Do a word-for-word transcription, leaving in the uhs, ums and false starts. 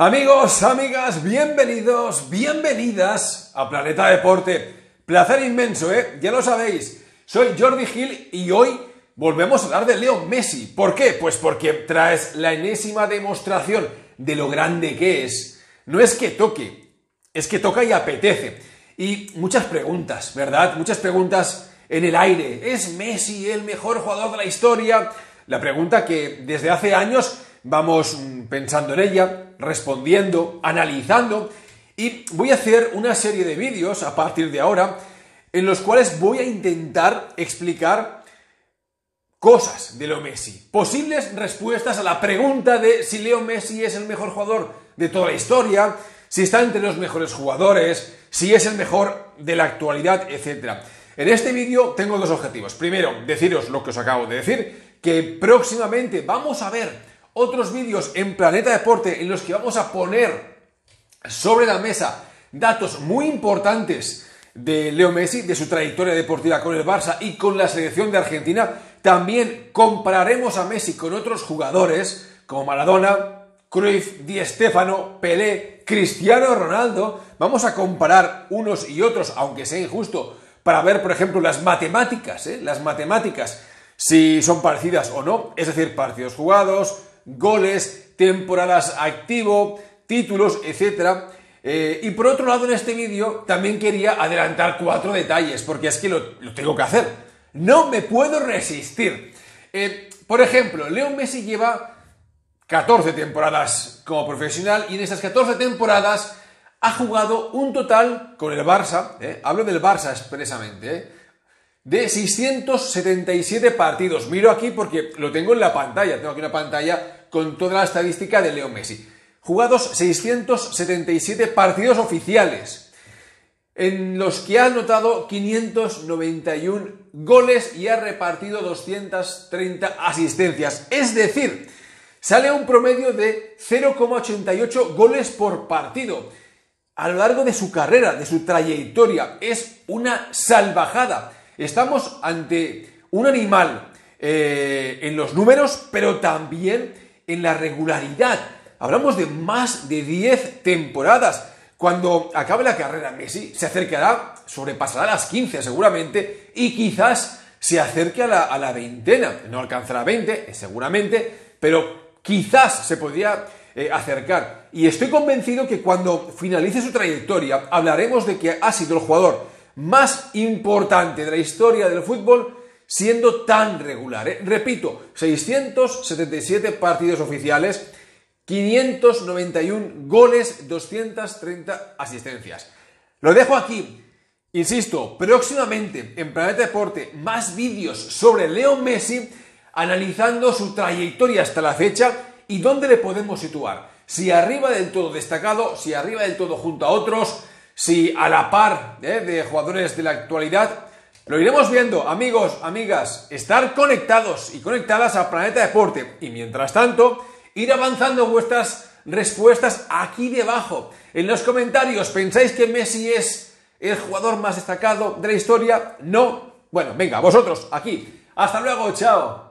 Amigos, amigas, bienvenidos, bienvenidas a Planeta Deporte. Placer inmenso, ¿eh? Ya lo sabéis. Soy Jordi Gil y hoy volvemos a hablar de Leo Messi. ¿Por qué? Pues porque tras la enésima demostración de lo grande que es, no es que toque, es que toca y apetece. Y muchas preguntas, ¿verdad? Muchas preguntas en el aire. ¿Es Messi el mejor jugador de la historia? La pregunta que desde hace años vamos pensando en ella, respondiendo, analizando, y voy a hacer una serie de vídeos a partir de ahora en los cuales voy a intentar explicar cosas de Leo Messi, posibles respuestas a la pregunta de si Leo Messi es el mejor jugador de toda la historia, si está entre los mejores jugadores, si es el mejor de la actualidad, etcétera. En este vídeo tengo dos objetivos. Primero, deciros lo que os acabo de decir, que próximamente vamos a ver otros vídeos en Planeta Deporte en los que vamos a poner sobre la mesa datos muy importantes de Leo Messi, de su trayectoria deportiva con el Barça y con la selección de Argentina. También compararemos a Messi con otros jugadores como Maradona, Cruyff, Di Stefano, Pelé, Cristiano Ronaldo. Vamos a comparar unos y otros, aunque sea injusto, para ver, por ejemplo, las matemáticas, ¿eh? Las matemáticas, si son parecidas o no, es decir, partidos jugados, goles, temporadas activo, títulos, etcétera. Eh, y por otro lado, en este vídeo también quería adelantar cuatro detalles, porque es que lo, lo tengo que hacer. No me puedo resistir. Eh, por ejemplo, Leo Messi lleva catorce temporadas como profesional y en esas catorce temporadas ha jugado un total con el Barça, eh, hablo del Barça expresamente, eh, de seiscientos setenta y siete partidos. Miro aquí porque lo tengo en la pantalla, tengo aquí una pantalla con toda la estadística de Leo Messi. Jugados seiscientos setenta y siete partidos oficiales, en los que ha anotado quinientos noventa y uno goles y ha repartido doscientas treinta asistencias. Es decir, sale un promedio de cero coma ochenta y ocho goles por partido a lo largo de su carrera, de su trayectoria. Es una salvajada. Estamos ante un animal eh, en los números, pero también en la regularidad. Hablamos de más de diez temporadas. Cuando acabe la carrera, Messi se acercará, sobrepasará las quince seguramente, y quizás se acerque a la, a la veintena. No alcanzará veinte, seguramente, pero quizás se podría eh, acercar. Y estoy convencido que cuando finalice su trayectoria, hablaremos de que ha sido el jugador más importante de la historia del fútbol, siendo tan regular, ¿eh? Repito, seiscientos setenta y siete partidos oficiales, quinientos noventa y uno goles, doscientas treinta asistencias. Lo dejo aquí. Insisto, próximamente en Planeta Deporte más vídeos sobre Leo Messi, analizando su trayectoria hasta la fecha y dónde le podemos situar. Si arriba del todo destacado, si arriba del todo junto a otros, si a la par, ¿eh? De jugadores de la actualidad. Lo iremos viendo, amigos, amigas, estar conectados y conectadas a Planeta Deporte y, mientras tanto, ir avanzando vuestras respuestas aquí debajo. En los comentarios, ¿pensáis que Messi es el jugador más destacado de la historia? No. Bueno, venga, vosotros, aquí. Hasta luego, chao.